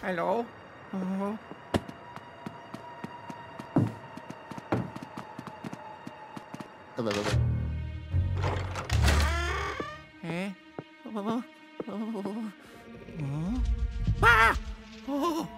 Hello? Uh-huh. Eh? Ah! Oh!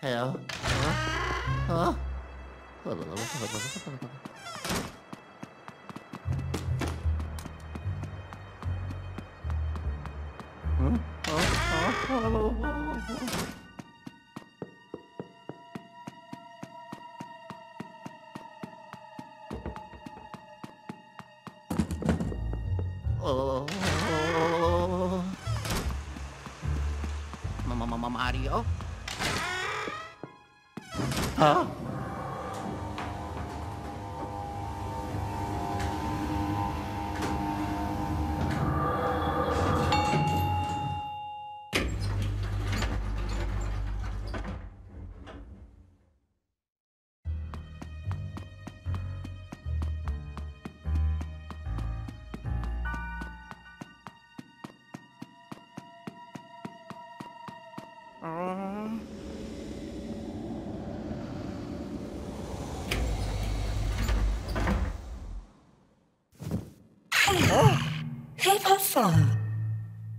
Hell. Huh? Huh? Huh?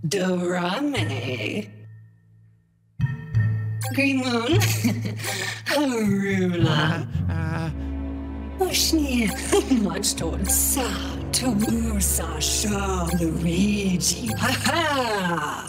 Dorame. Green Moon. Harula. Oshni. Much toward Sa. Tawusa. Shaw. Luigi. Ha ha.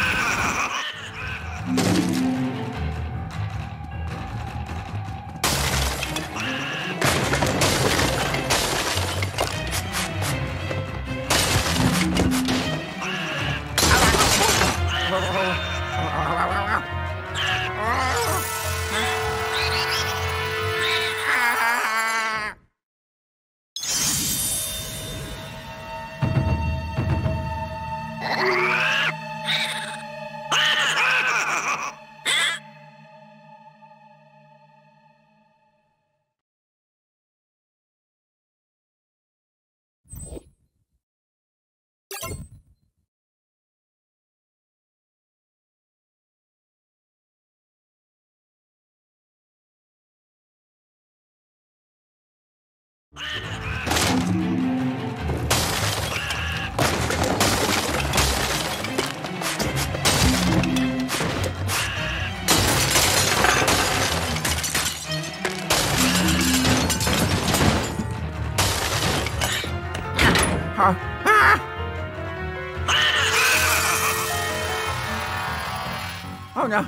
Oh no!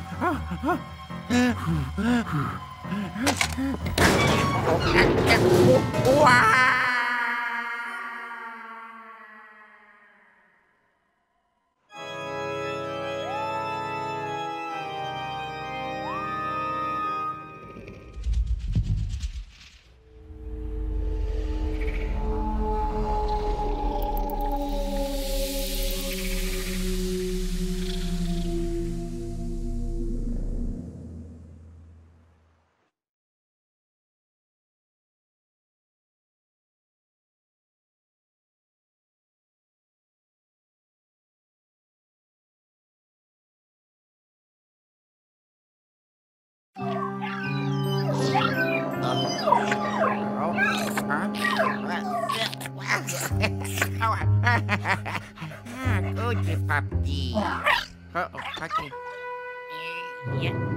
Good puppy. Uh oh, okay. Yeah.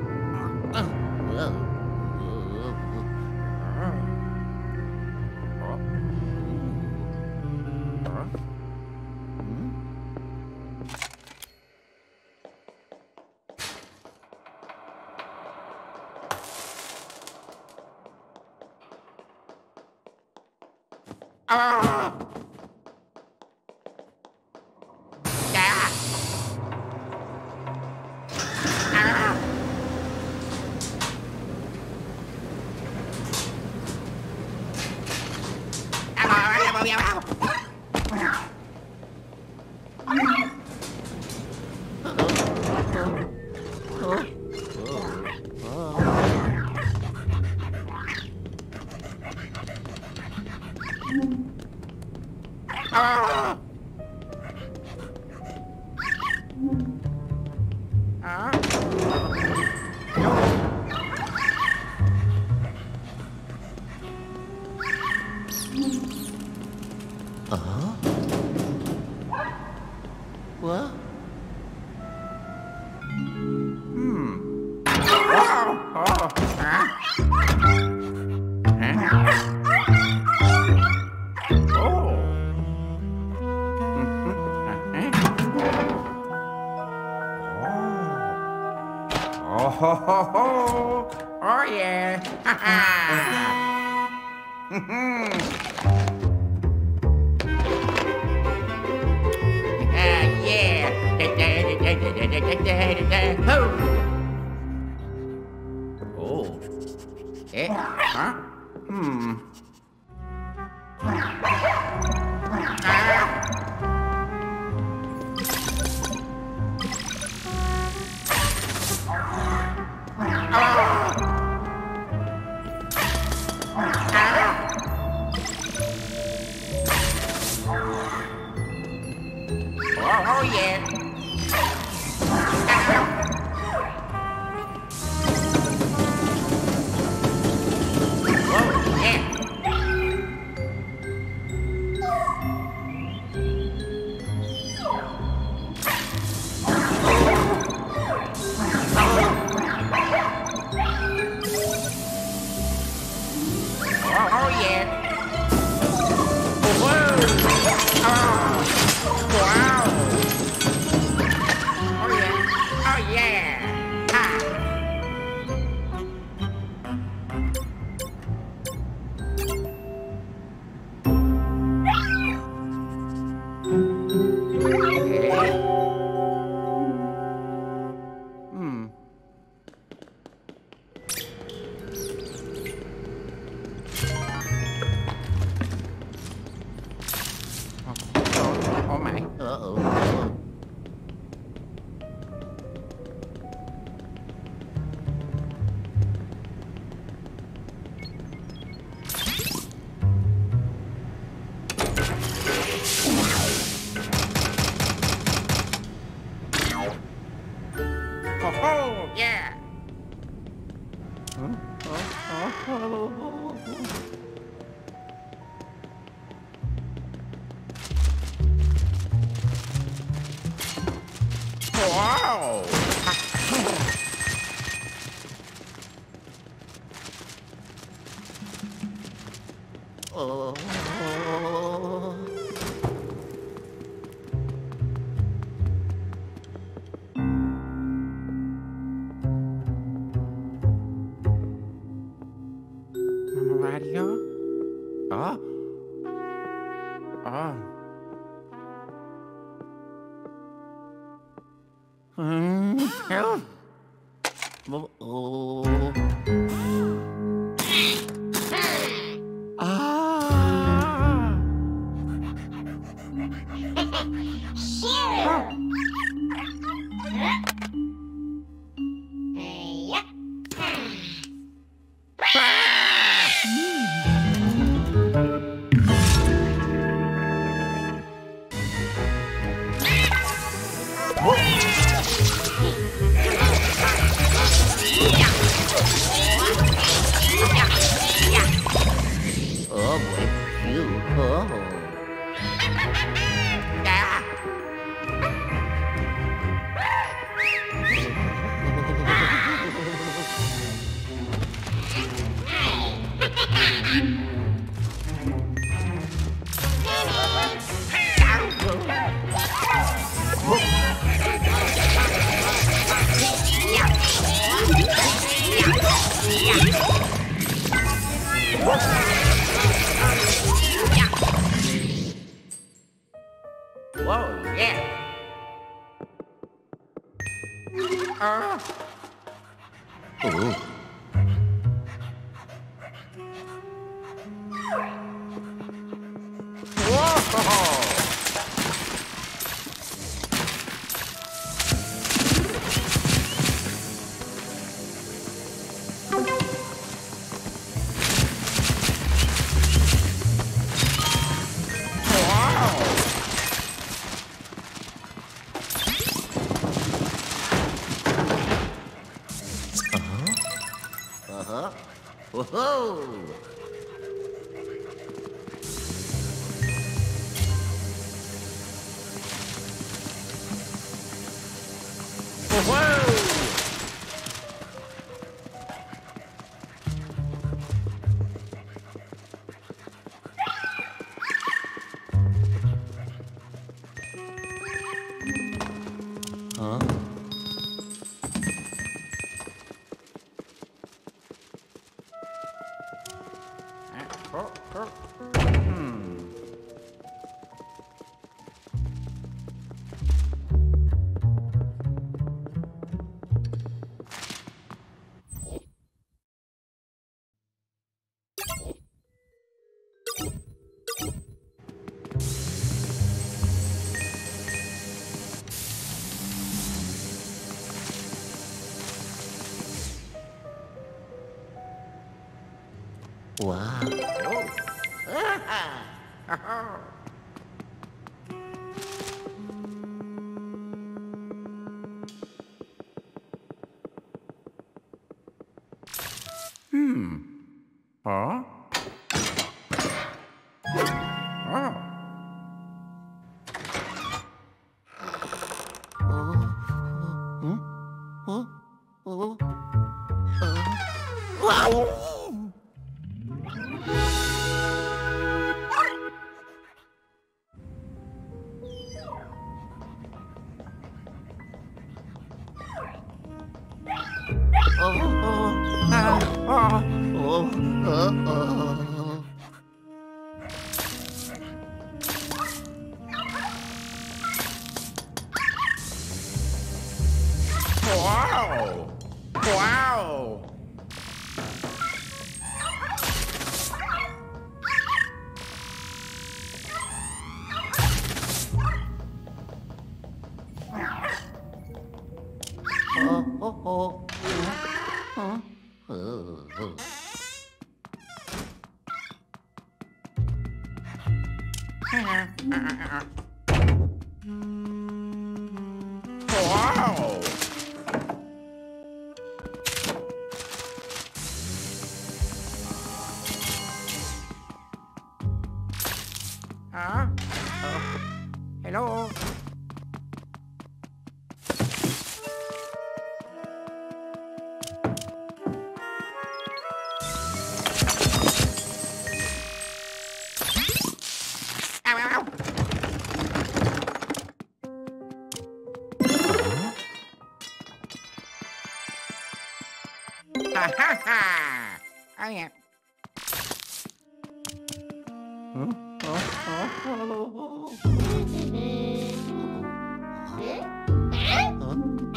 Wow.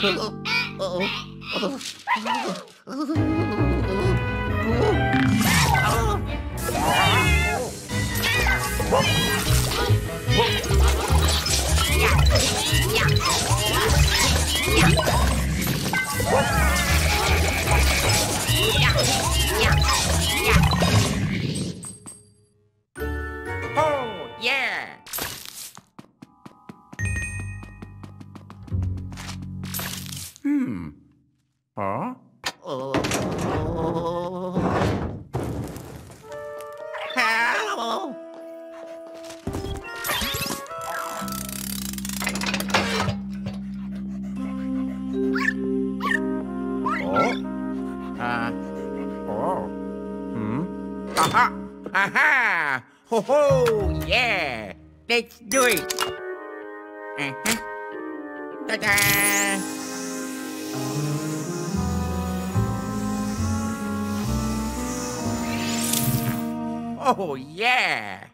Oh, yeah! Let's do it! Ta-da! Oh, yeah!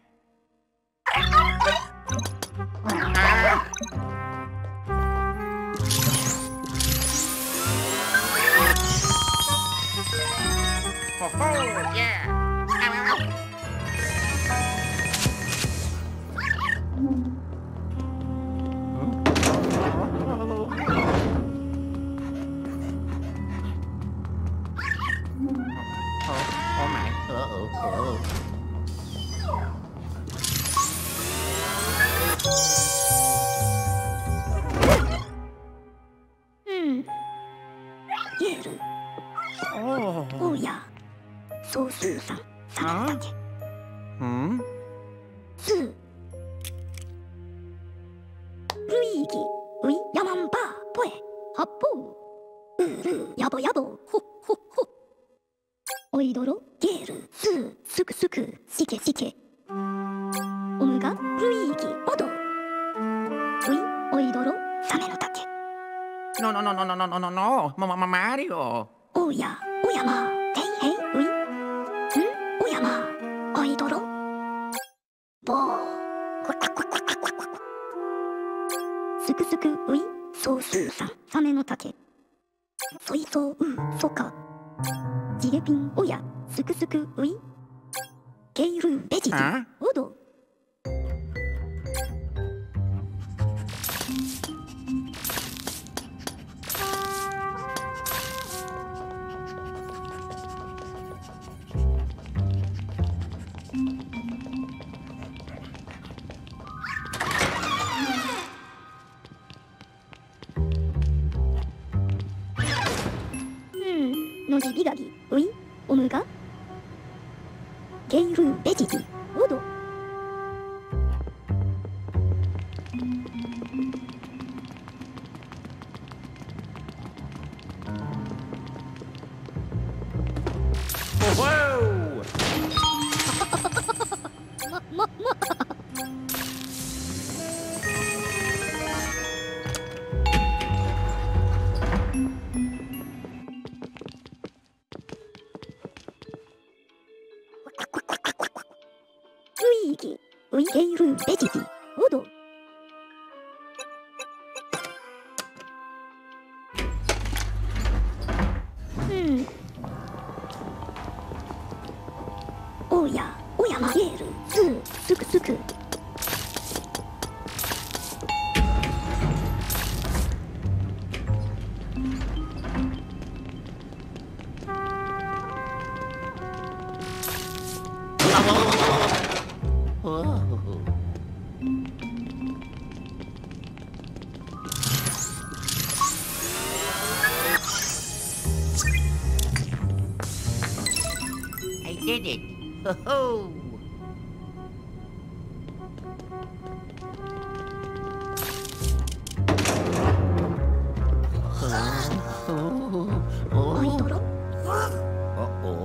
Oh, yeah!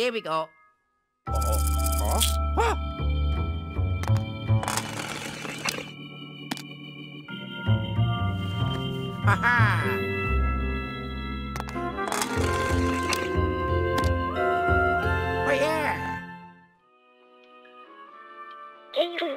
Here we go. Wow.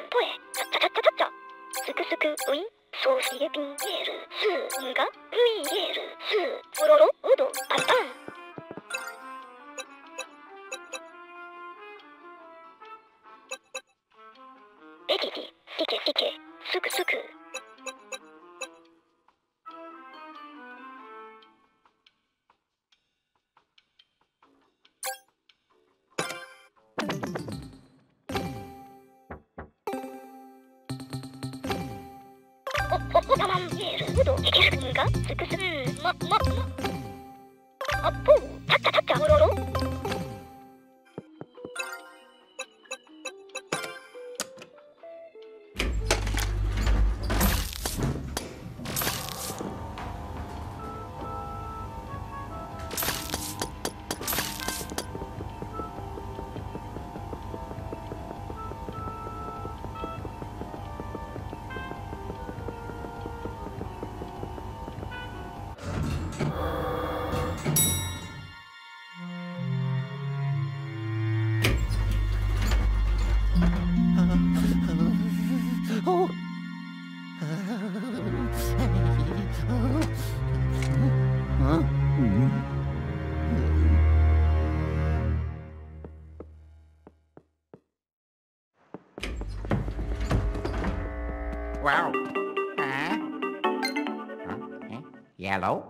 Yellow?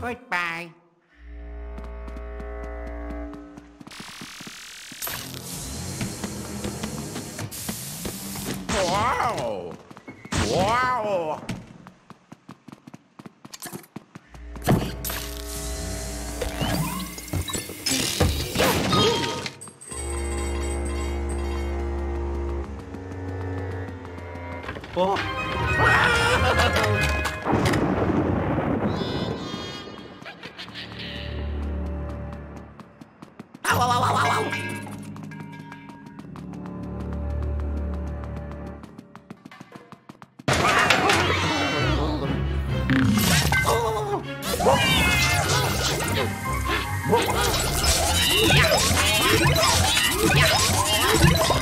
Goodbye. Wow! Wow! Oh.